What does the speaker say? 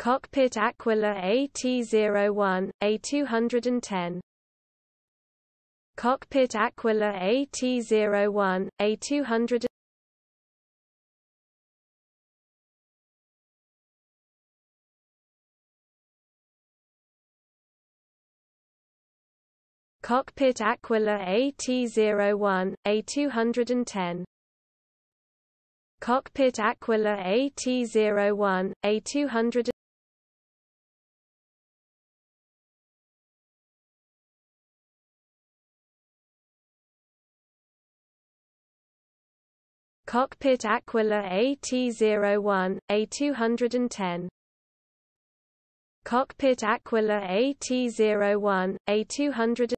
Cockpit Aquila AT01 A210. Cockpit Aquila AT01 A200. Cockpit Aquila AT01 A210. Cockpit Aquila AT01 A200. Cockpit Aquila AT01 A210. Cockpit Aquila AT01 A200.